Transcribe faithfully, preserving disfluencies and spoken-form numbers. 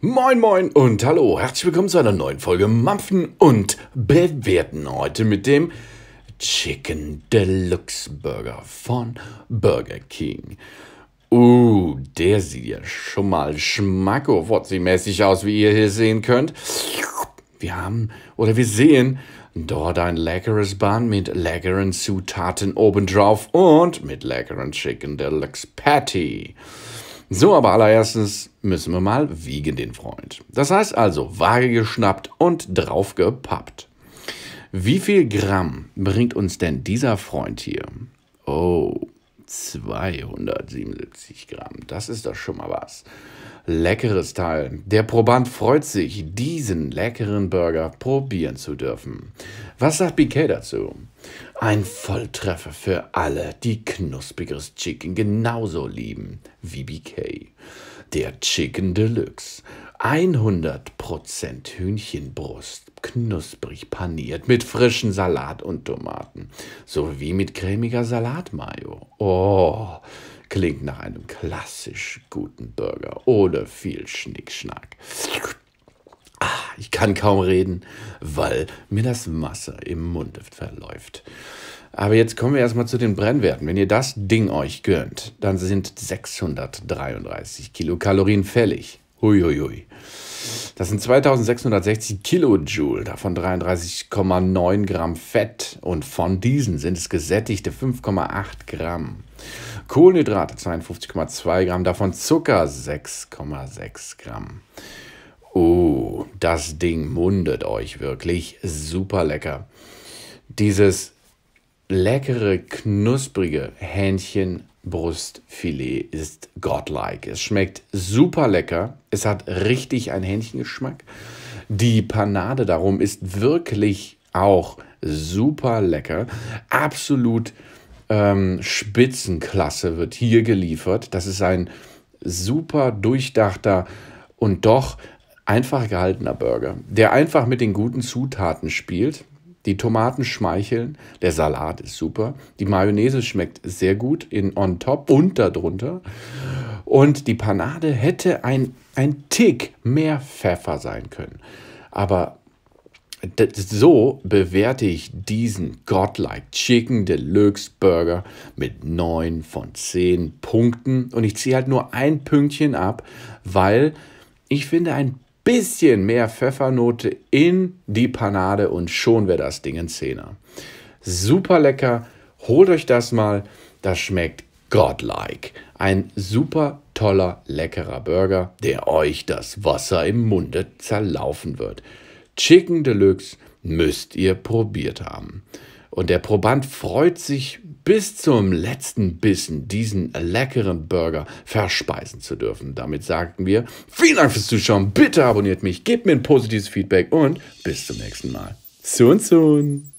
Moin moin und hallo, herzlich willkommen zu einer neuen Folge Mampfen und Bewerten. Heute mit dem Chicken Deluxe Burger von Burger King. Uh, der sieht ja schon mal schmackowotzi-mäßig aus, wie ihr hier sehen könnt. Wir haben, oder wir sehen dort ein leckeres Bun mit leckeren Zutaten obendrauf und mit leckeren Chicken Deluxe Patty. So, aber allererstens müssen wir mal wiegen den Freund. Das heißt also, Waage geschnappt und drauf gepappt. Wie viel Gramm bringt uns denn dieser Freund hier? Oh, zweihundertsiebenundsiebzig Gramm. Das ist doch schon mal was. Leckeres Teil. Der Proband freut sich, diesen leckeren Burger probieren zu dürfen. Was sagt B K dazu? Ein Volltreffer für alle, die knuspriges Chicken genauso lieben wie B K. Der Chicken Deluxe. hundert Prozent Hühnchenbrust, knusprig paniert mit frischem Salat und Tomaten, sowie mit cremiger Salatmayo. Oh, klingt nach einem klassisch guten Burger ohne viel Schnickschnack. Ah, ich kann kaum reden, weil mir das Wasser im Mund verläuft. Aber jetzt kommen wir erstmal zu den Brennwerten. Wenn ihr das Ding euch gönnt, dann sind sechshundertdreiunddreißig Kilokalorien fällig. Huiuiui. Das sind zweitausendsechshundertsechzig Kilojoule, davon dreiunddreißig Komma neun Gramm Fett und von diesen sind es gesättigte fünf Komma acht Gramm. Kohlenhydrate zweiundfünfzig Komma zwei Gramm, davon Zucker sechs Komma sechs Gramm. Oh, das Ding mundet euch wirklich super lecker. Dieses leckere, knusprige Hähnchenbrustfilet ist godlike. Es schmeckt super lecker. Es hat richtig einen Hähnchengeschmack. Die Panade darum ist wirklich auch super lecker. Absolut ähm, Spitzenklasse wird hier geliefert. Das ist ein super durchdachter und doch einfach gehaltener Burger, der einfach mit den guten Zutaten spielt. Die Tomaten schmeicheln, der Salat ist super, die Mayonnaise schmeckt sehr gut in on top und darunter. Und die Panade hätte ein, ein Tick mehr Pfeffer sein können. Aber so bewerte ich diesen Godlike Chicken Deluxe Burger mit neun von zehn Punkten. Und ich ziehe halt nur ein Pünktchen ab, weil ich finde, ein bisschen mehr Pfeffernote in die Panade und schon wäre das Ding ein Zehner. Super lecker, holt euch das mal, das schmeckt godlike. Ein super toller, leckerer Burger, der euch das Wasser im Munde zerlaufen wird. Chicken Deluxe müsst ihr probiert haben. Und der Proband freut sich, bis zum letzten Bissen diesen leckeren Burger verspeisen zu dürfen. Damit sagten wir, vielen Dank fürs Zuschauen, bitte abonniert mich, gebt mir ein positives Feedback und bis zum nächsten Mal. Soon, soon.